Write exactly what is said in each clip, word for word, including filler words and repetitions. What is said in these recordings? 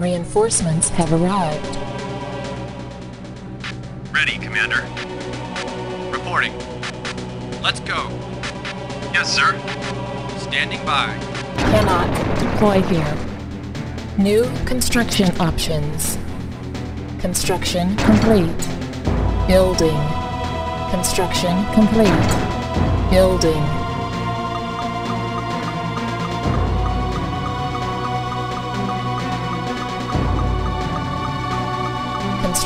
Reinforcements have arrived. Ready, Commander. Reporting. Let's go. Yes, sir. Standing by. Cannot deploy here. New construction options. Construction complete. Building. Construction complete. Building.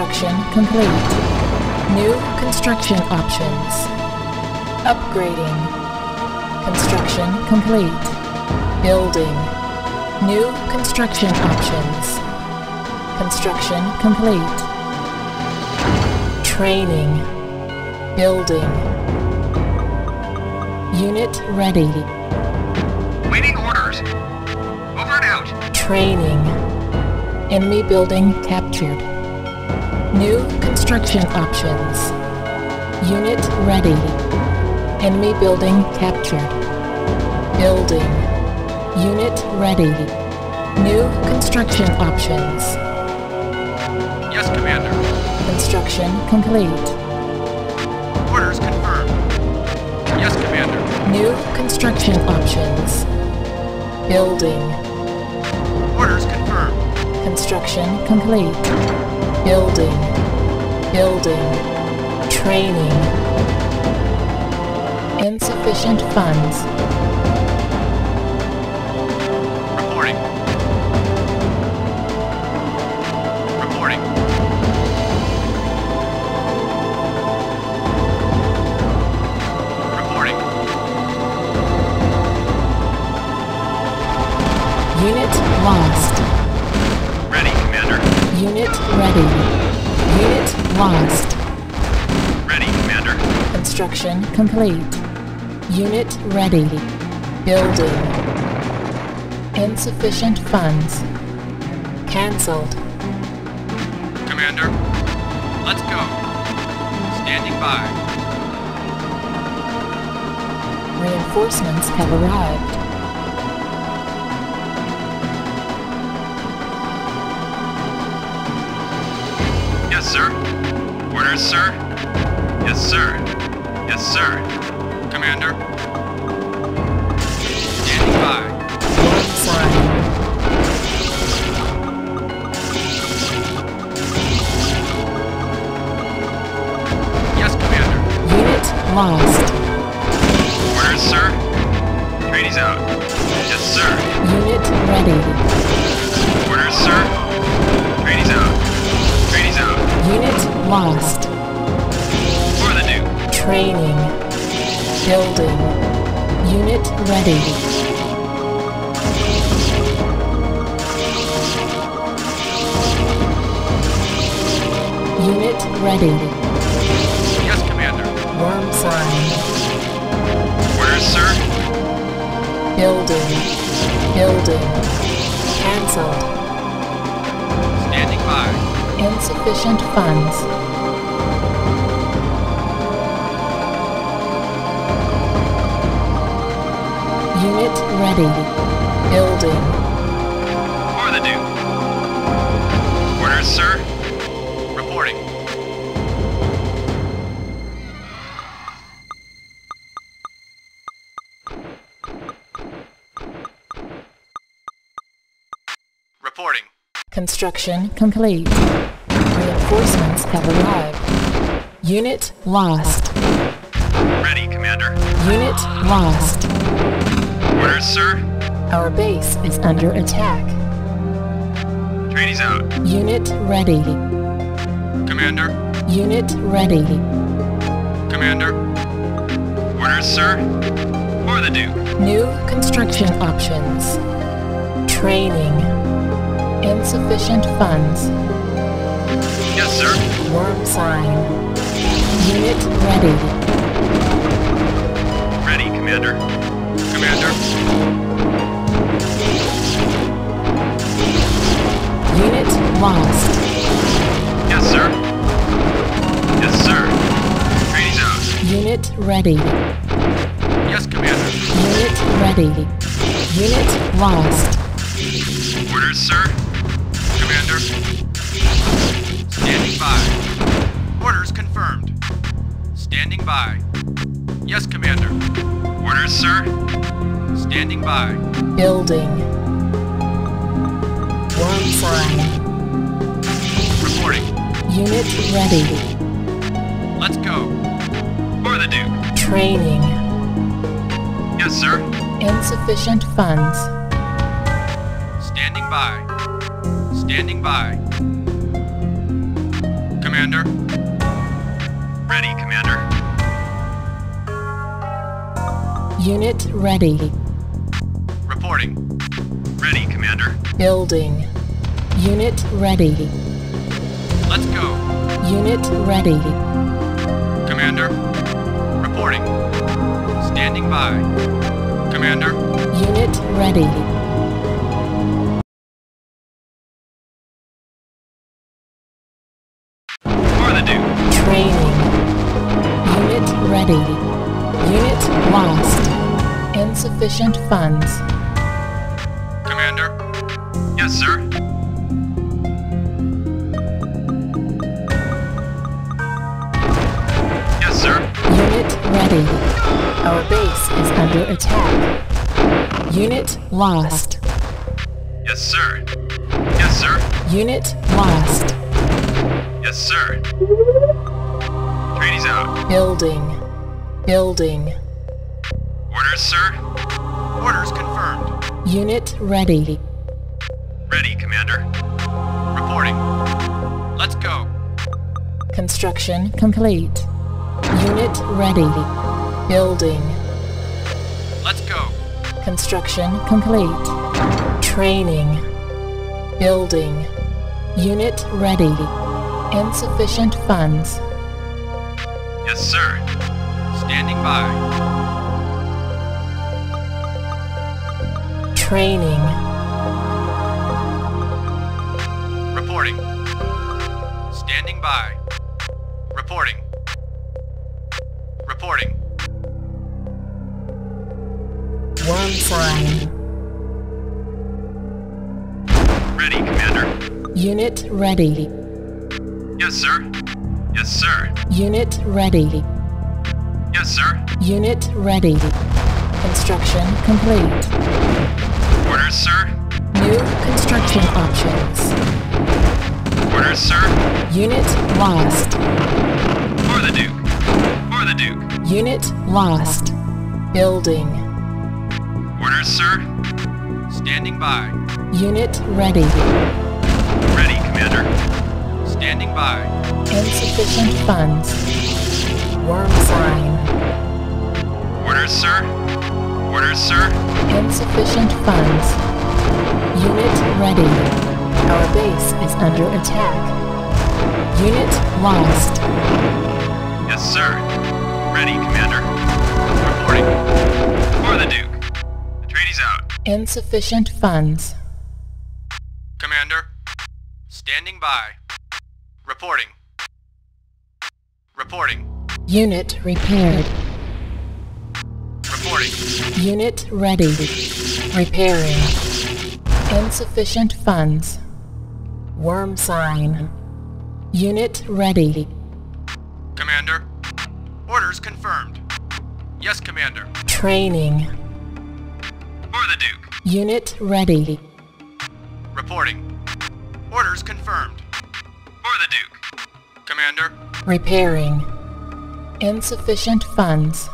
Construction complete. New construction options. Upgrading. Construction complete. Building. New construction options. Construction complete. Training. Building. Unit ready. Waiting orders. Over and out. Training. Enemy building captured. New construction options. Unit ready. Enemy building captured. Building. Unit ready. New construction options. Yes, Commander. Construction complete. Orders confirmed. Yes, Commander. New construction options. Building. Orders confirmed. Construction complete. Building. Building. Training. Insufficient funds. Reporting. Unit lost. Ready, Commander. Unit ready. Unit lost. Ready, Commander. Construction complete. Unit ready. Building. Insufficient funds. Cancelled. Commander, let's go. Standing by. Reinforcements have arrived. Yes, sir. Orders, sir. Yes, sir. Yes, sir. Commander. Standing by. Yes, Commander. Unit lost. Orders, sir. Trainees out. Yes, sir. Unit ready. Orders, sir. Trainees out. Trainees out. Unit lost. For the new. Training. Building. Unit ready. Unit ready. Yes, Commander. Worm flying. Orders, sir. Building. Building. Cancelled. Standing by. Insufficient funds. Unit ready. Building. For the due. Orders, sir. Reporting. Reporting. Construction complete. Reinforcements have arrived. Unit lost. Ready, Commander. Unit lost. Orders, sir. Our base is under attack. Trainees out. Unit ready. Commander. Unit ready. Commander. Orders, sir. For the Duke. New construction options. Training. Insufficient funds. Yes, sir. Worm sign. Unit ready. Ready, Commander. Commander. Unit lost. Yes, sir. Yes, sir. Trainees out. Unit ready. Yes, Commander. Unit ready. Unit lost. Orders, sir. Commander. Standing by. Orders confirmed. Standing by. Yes, Commander. Orders, sir. Standing by. Building. Warframe. Reporting. Unit ready. Let's go. For the Duke. Training. Yes, sir. Insufficient funds. Standing by. Standing by. Commander. Ready, Commander. Unit ready. Reporting. Ready, Commander. Building. Unit ready. Let's go. Unit ready. Commander. Reporting. Standing by. Commander. Unit ready. Sufficient funds. Commander. Yes, sir. Yes, sir. Unit ready. Our base is under attack. Unit lost. Yes, sir. Yes, sir. Unit lost. Yes, sir. Trainees out. Building. Building. Orders, sir. Orders confirmed. Unit ready. Ready, Commander. Reporting. Let's go. Construction complete. Unit ready. Building. Let's go. Construction complete. Training. Building. Unit ready. Insufficient funds. Yes, sir. Standing by. Training. Reporting. Standing by. Reporting. Reporting. Warframe. Ready, Commander. Unit ready. Yes, sir. Yes, sir. Unit ready. Yes, sir. Unit ready. Construction complete. Orders, sir. New construction options. Orders, sir. Unit lost. For the Duke. For the Duke. Unit lost. Building. Orders, sir. Standing by. Unit ready. Ready, Commander. Standing by. Insufficient funds. Worm sign. Orders, sir. Orders, sir. Insufficient funds. Unit ready. Our base is under attack. Unit lost. Yes, sir. Ready, Commander. Reporting. For the Duke. The treaty's out. Insufficient funds. Commander. Standing by. Reporting. Reporting. Unit repaired. Reporting. Unit ready. Repairing. Insufficient funds. Worm sign. Unit ready. Commander. Orders confirmed. Yes, Commander. Training. For the Duke. Unit ready. Reporting. Orders confirmed. For the Duke. Commander. Repairing. Insufficient funds.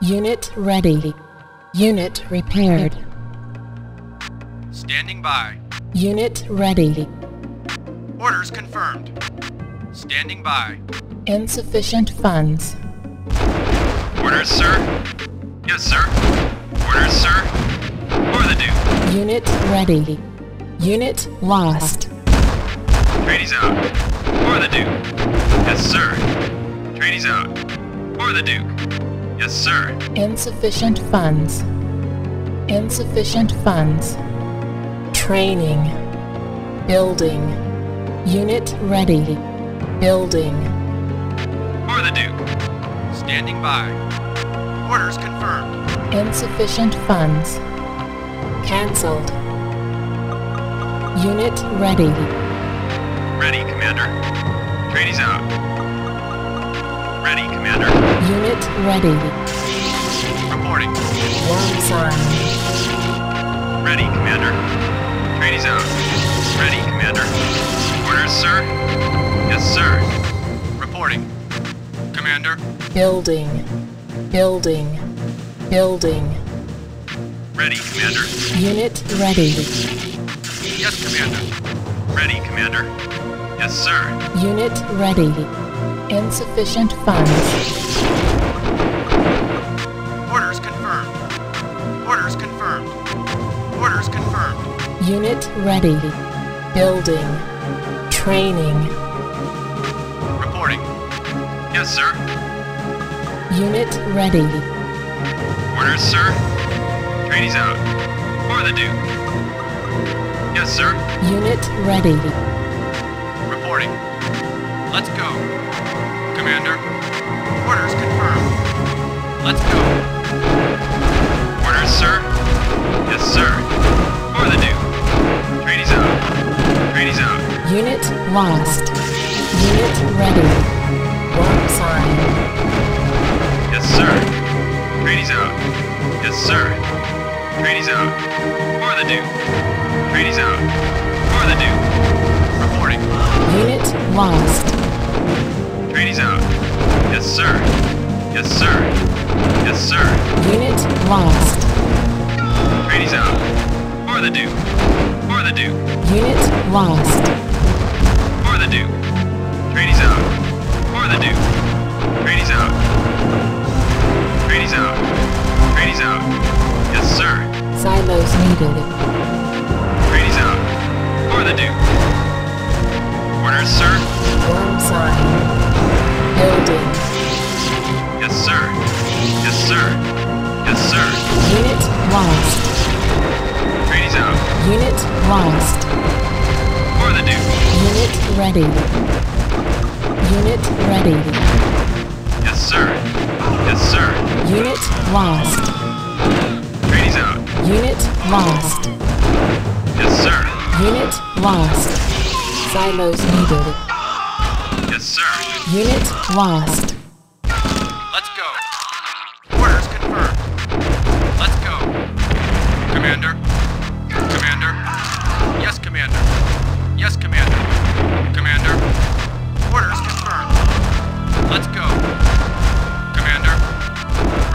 Unit ready. Unit repaired. Standing by. Unit ready. Orders confirmed. Standing by. Insufficient funds. Orders, sir. Yes, sir. Orders, sir. For the Duke. Unit ready. Unit lost. Trainees out. For the Duke. Yes, sir. Trainees out. For the Duke. Yes, sir. Insufficient funds. Insufficient funds. Training. Building. Unit ready. Building. For the Duke. standing by. Orders confirmed. Insufficient funds. Cancelled. Unit ready. Ready, Commander. Trainees out. Ready, Commander. Unit ready. Reporting. One sign. Ready, Commander. Trainees out. Ready, Commander. Orders, sir? Yes, sir. Reporting. Commander. Building. Building. Building. Ready, Commander. Unit ready. Yes, Commander. Ready, Commander. Yes, sir. Unit ready. Insufficient funds. Orders confirmed. Orders confirmed. Orders confirmed. Unit ready. Building. Training. Reporting. Yes, sir. Unit ready. Orders, sir. Trainees out. For the due. Yes, sir. Unit ready. Reporting. Let's go. Commander. Orders confirmed. Let's go. Orders, sir. Yes, sir. For the due. Trainees out. Trainees out. Unit lost. Unit ready. Warp sign. Yes, sir. Trainees out. Yes, sir. Trainees out. For the due. Trainees out. For the due. Reporting. Unit lost. Trainees out. Yes, sir. Yes, sir. Yes, sir. Unit lost. Trainees out. For the due. For the due. Unit lost. For the due. Trainees out. For the due. Trainees out. Trainees out. Trainees out. Yes, sir. Silos needed. Trainees out. For the due. Orders, sir. Warm sign. Building. Yes, sir. Yes, sir. Yes, sir. Unit lost. Trainees out. Unit lost. For the due. Unit ready. Unit ready. Yes, sir. Yes, sir. Unit lost. Trainees out. Unit lost. Yes, sir. Unit lost. Silos needed. Yes, sir. Unit lost. Let's go. Orders confirmed. Let's go. Commander. Commander. Yes, Commander. Yes, Commander. Commander. Orders confirmed. Let's go. Commander.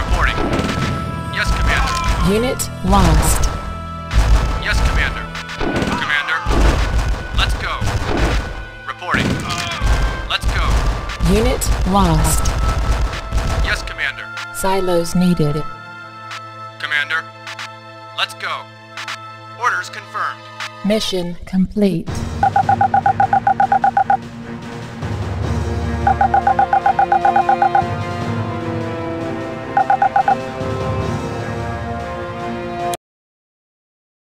Reporting. Yes, Commander. Unit lost. Yes, Commander. Commander. Let's go. Reporting. Let's go. Unit lost. Yes, Commander. Silos needed. Commander. Let's go. Orders confirmed. Mission complete.